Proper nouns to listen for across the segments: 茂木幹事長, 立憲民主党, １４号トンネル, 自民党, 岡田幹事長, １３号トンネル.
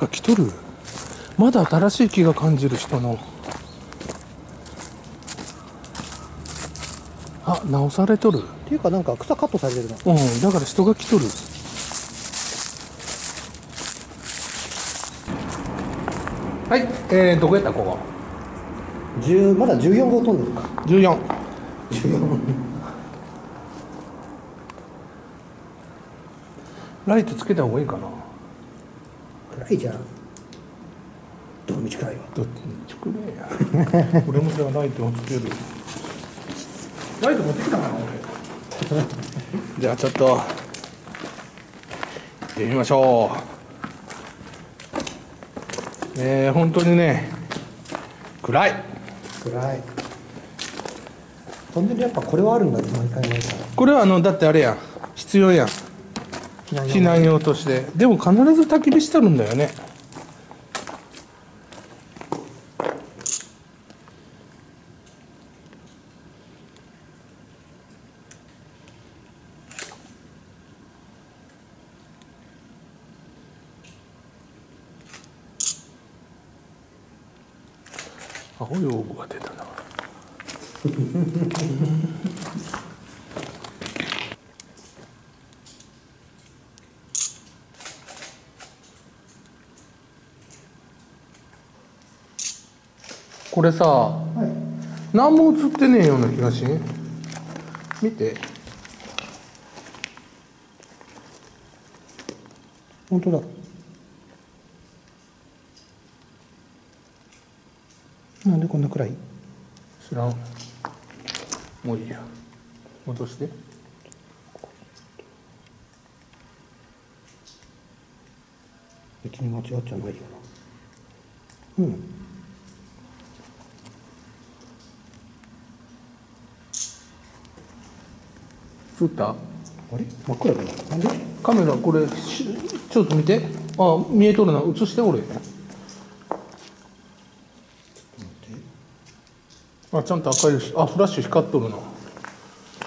か来とる。まだ新しい木が感じる人の。あ、直されとる。っていうかなんか草カットされてるな。うん、だから人が来とる。はい、どこやったここ。まだ14号飛んでるか。14。ライトつけた方がいいかな。暗いじゃん。どの道暗いわ。どっちくれや。俺もじゃあライトをつける。ライト持ってきたかな俺。じゃあちょっと行ってみましょう。本当にね、暗い。暗い。トンネルやっぱこれはあるんだね、毎回毎回。これはだってあれやん、必要やん。避難用として。でも必ず焚き火してるんだよね。青い応募が出たな。これさ、はい、何も映ってねえような気がしん。見て。本当だ。なんでこんな暗い？知らん。もういいや。戻して。別に間違っちゃないよな。うん。映った？あれ？真っ暗だな。なんで？カメラこれちょっと見て。あ、見えとるな。映して俺。ちょっと待って。あ、ちゃんと赤いし。あ、フラッシュ光っとるな。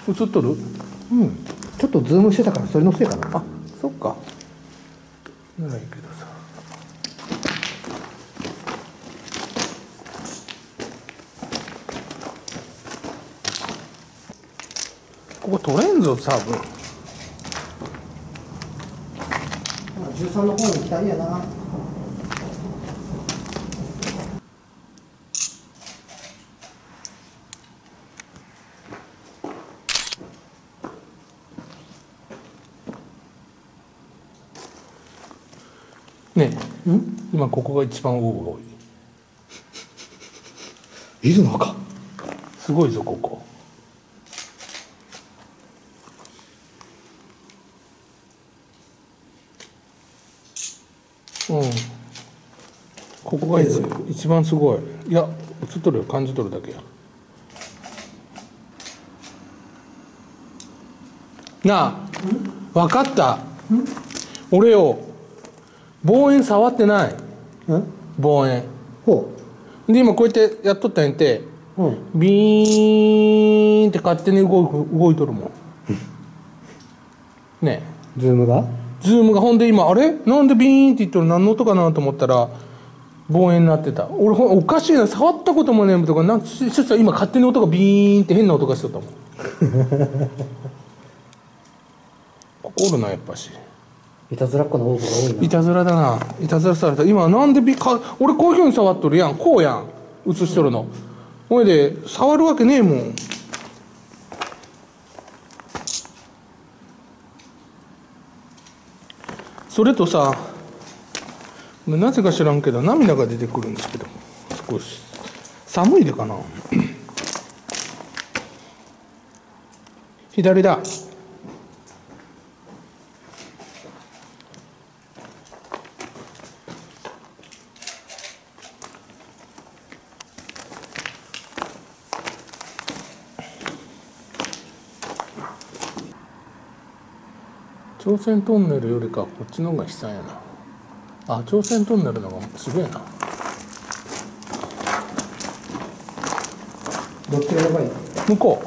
映っとる？うん。ちょっとズームしてたからそれのせいかな。あ、そっか。ならいいけどさ。ここ取れんぞ、多分。13の方に来たりやな。ねえ、今ここが一番応募が多い。出雲か。すごいぞ、ここ。うん、ここが一番すごい。いや、映っとるよ、感じとるだけやな。あ、分かった。俺を望遠触ってない。望遠ほうで今こうやってやっとったんやって。ビーンって勝手に動いとるもんね。えズームがほんで今、あれなんでビーンって言ってる何の音かなと思ったら望遠になってた。俺おかしいな、触ったこともねえとかなんかそしたら今勝手に音がビーンって変な音がしとったもん。ここおるな、やっぱし。いたずらっ子の応募が多いな。いたずらだな。いたずらされた。今なんで俺こういうふうに触っとるやん。こうやん、映しとるの。ほいで触るわけねえもん。それとさ、なぜか知らんけど涙が出てくるんですけど、少し寒いでかな。左だ。朝鮮トンネルよりかこっちの方が悲惨やな。あ、朝鮮トンネルの方がすげえな。どっちがやばい？向こう。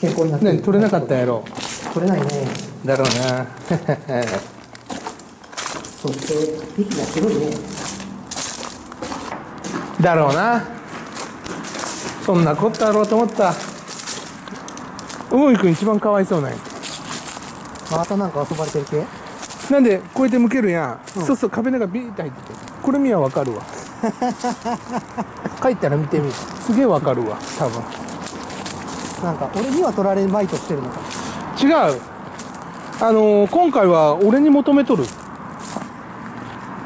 健康になってる。ね、取れなかったやろ。取れないね。だろうな。そして息がすごいね。だろうな。そんなことだろうと思った。うもいくん一番かわいそうなんや。またなんか遊ばれてる系？なんでこうやって向けるやん。うん、そうそう壁の中ビーって入ってて。これ見はわかるわ。帰ったら見てみる。すげえわかるわ。多分。なんか俺には取られまいとしてるのか。違う。今回は俺に求めとる。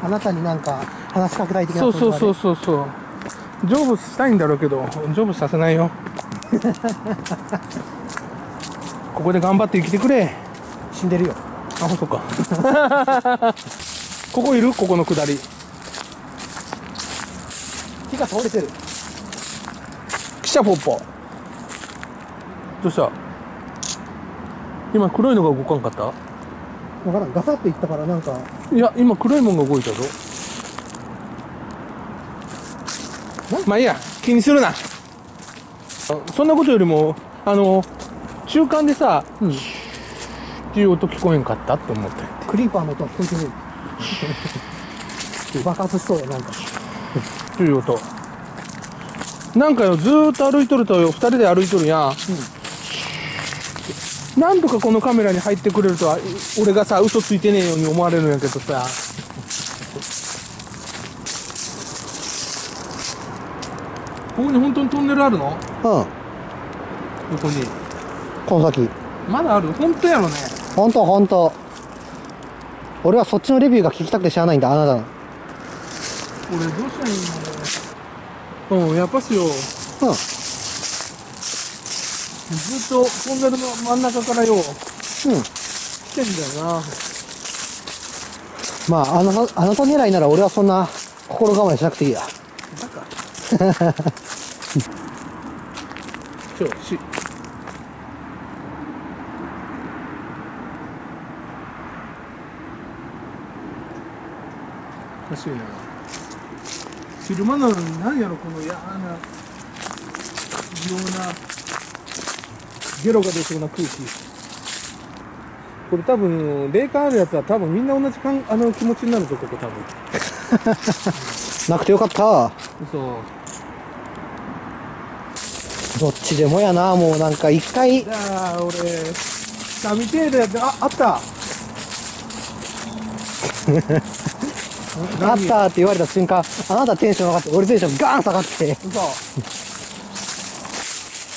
あなたになんか話しかけたい的な。そうそうそうそうそう。成仏したいんだろうけど、成仏させないよ。ここで頑張って生きてくれ。死んでるよ。あ、そっか。ここいる？ここの下り。木が倒れてる。汽車ポッポ。どうした？今黒いのが動かんかった？だからガサっていったからなんか。いや、今黒いもんが動いたぞ。まあいいや、気にするな。そんなことよりも中間でさ、うん、っていう音聞こえんかったって思って。クリーパーの音は聞こえてない。爆発しそうだなんか。っていう音。なんかよ、ずーっと歩いとるとよ、二人で歩いとるやん。うん、なんとかこのカメラに入ってくれるとは、俺がさ、嘘ついてねえように思われるんやけどさ。ここに本当にトンネルあるの？うん。どこに？この先。まだある？本当やろね。本当本当。俺はそっちのレビューが聞きたくて知らないんだ、あなたの。俺どうしたらいいの？うん、やっぱしよ。うん。ずっとトンネルの真ん中からよ、うん、来てんだよな。まあ、あなた狙いなら俺はそんな心構えしなくていいや。バカ。調子。おかしいな。昼間なのに何やろ、この嫌な、異様な。ゲロが出そうな空気。これ多分霊感あるやつは多分みんな同じ気持ちになるぞ、ここ多分。なくてよかった。そう、どっちでもやな。もうなんか一回じゃあ俺下見てえだやつ。あった。あったって言われた瞬間、あなたテンション上がって俺テンションガーン下がって。そう。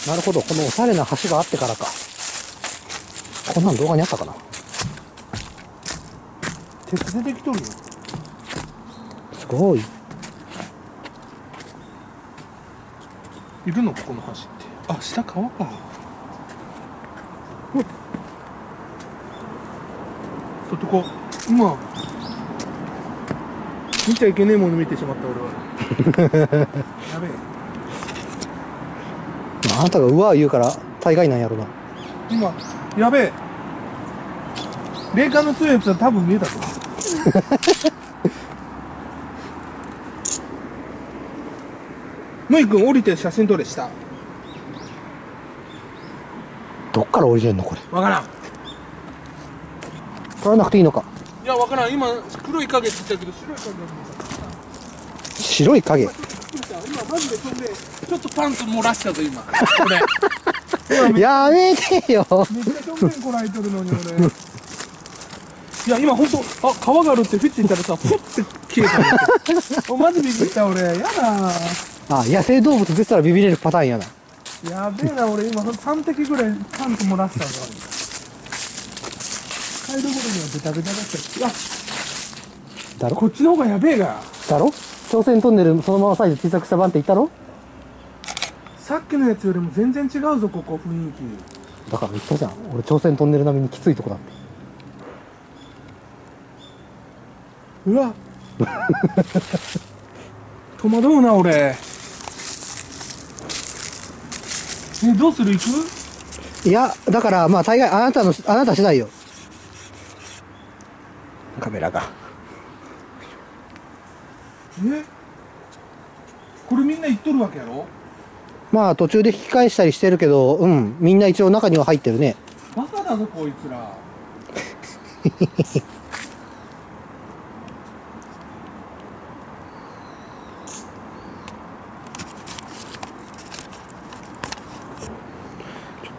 なるほど、このおしゃれな橋があってからか。こんなん動画にあったかな。鉄でできとるよ。すごい。いるのここの橋って。あ、下川か。うん。そっとこう、今見ちゃいけねえもの見てしまった俺は。やべえ。あなたがうわー言うから大概なんやろな。今やべえ、霊感の強いやつは多分見えたぞ。むいくん降りて写真撮れ。したどっから降りてんのこれ。わからん。撮らなくていいのか。いや、わからん。今黒い影って言ったけど白い影が見えた。白い影。今マジで飛んでちょっとパンツ漏らしたぞ今。これやめてよ。めっちゃ正面こらえとるのに俺。いや今ほんと、あ、川があるってフィッて言ったらさ、ふって消えた。マジビビった俺。やだ。あ、野生動物出たらビビれるパターンやな。やべえな俺今3滴ぐらいパンツ漏らしたぞ。帰る頃にはベタベタだった。いやだろ、こっちの方がやべえが。だろ、朝鮮トンネルそのままサイズ小さくした番って言ったろ。さっきのやつよりも全然違うぞここ雰囲気。だから言ったじゃん俺、朝鮮トンネル並みにきついとこだって。うわっ。戸惑うな俺。どうする、行く？いや、だからまあ大概あなた次第よ。カメラが。え、これみんな行っとるわけやろ。まあ途中で引き返したりしてるけど、うん、みんな一応中には入ってるね。バカだぞこいつら。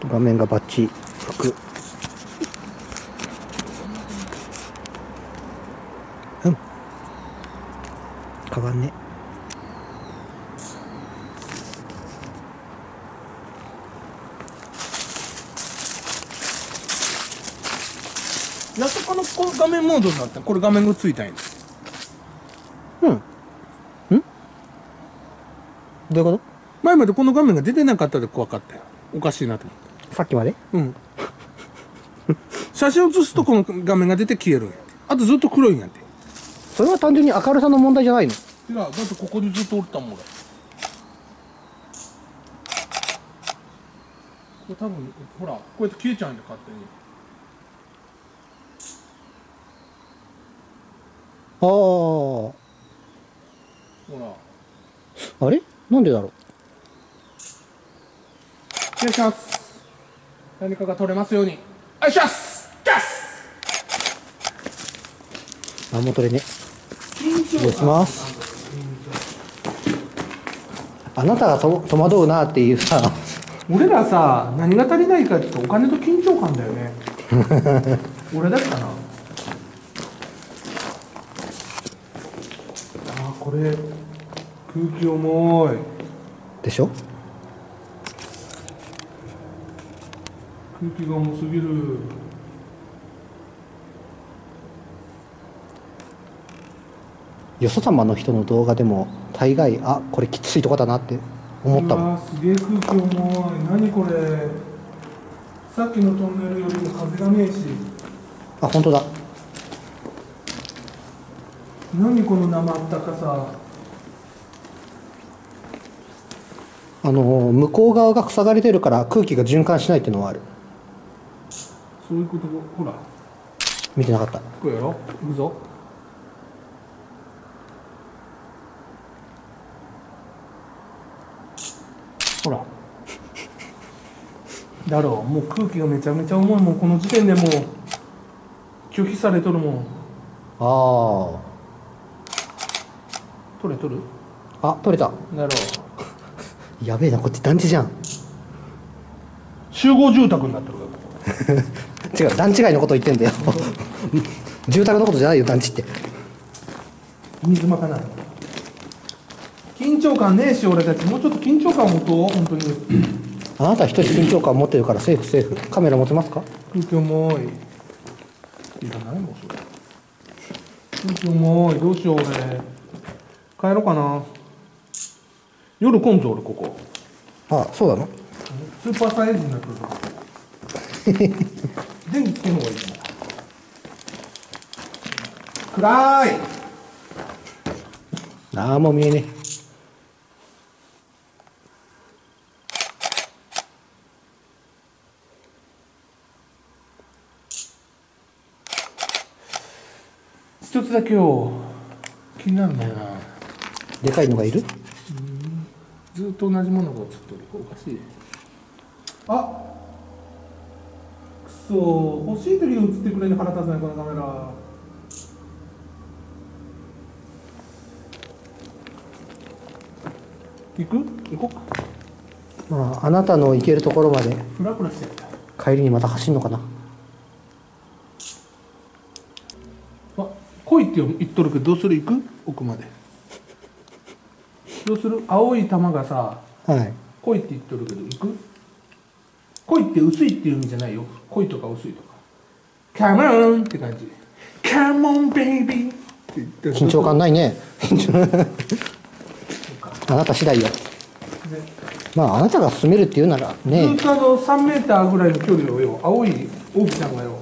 画面がバッチリ開く。うん、変わんね。やっとこの画面モードになった。これ画面がついたんや。うん。ん？どういうこと？前までこの画面が出てなかったで怖かったよ。おかしいなと思って。さっきまで？うん。写真を写すとこの画面が出て消えるんや。あとずっと黒いんやって。それは単純に明るさの問題じゃないの？いや、だってここでずっとおったもんだ。これ多分、ほら、こうやって消えちゃうんだよ、勝手に。ああ、ほら、あれなんでだろう。失礼します。何かが取れますように。あいします。何も取れね。失礼します。あなたが戸惑うなっていうさ、俺らさ、何が足りないかってお金と緊張感だよね。俺だけかな。これ空気重いでしょ。空気が重すぎる。よそ様の人の動画でも大概、あ、これきついとこだなって思ったもん。すげえ空気重い。何これ、さっきのトンネルよりも風がねえし。あ、本当だ。何この生あったかさ。向こう側が塞がれてるから空気が循環しないっていうのはある。そういうこと。ほら、見てなかった。これやろ。行くぞ。ほら。だろう。もう空気がめちゃめちゃ重い。もうこの時点でもう拒否されとるもん。ああ、取れとる？あ、取れた。なるほど。やべえな、こっち団地じゃん。集合住宅になってるから。違う、段違いのこと言ってんだよ。住宅のことじゃないよ、団地って。水まかない。緊張感ねえし、俺たち。もうちょっと緊張感持とう、本当に。あなた一人緊張感持ってるからセーフセーフ。カメラ持てますか？空気重い。いらないもん、それ。空気重い。どうしよう、俺。帰ろうかな。夜混んぞ俺ここ。ああ、そうなの。スーパーサイズになってるから電気つける方がいいかな。暗い。何も見えねえ。一つだけを気になるんだよな。でかいのがいる？ずっと同じものが映ってる。おかしい。あ、くそ、欲しい時に映ってくれる。腹立つね、このカメラ。行こう。まあ、あなたの行けるところまで。フラフラしてる。帰りにまた走るのかな。あ、来いって言っとるけど、どうする？行く？奥まで。どうする？青い玉がさ、はい、濃いって言っとるけど、いく？濃いって薄いっていう意味じゃないよ。濃いとか薄いとか。カモーンって感じ。カモンベイビーって言ってる。緊張感ないね。あなた次第よ。まあ、あなたが進めるって言うならね。ずっと3メーターぐらいの距離をよ、青い大きなのがよ。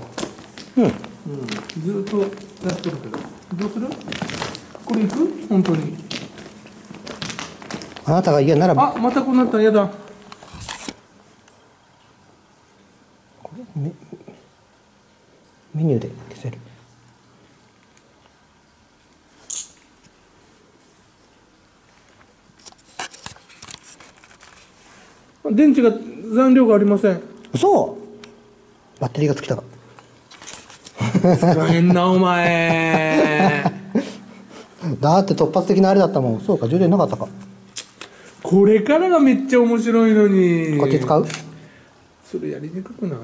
うん。うん。ずっとやっとるけど。どうする？これいく？本当に。あなたが嫌ならば。あ、またこうなったら嫌だ。これメニューで消せる。電池が残量がありません。そう、バッテリーが尽きたか。使えんなお前。だって突発的なあれだったもん。そうか、充電なかったか。これからがめっちゃ面白いのに。こっち使う？それやりにくくない？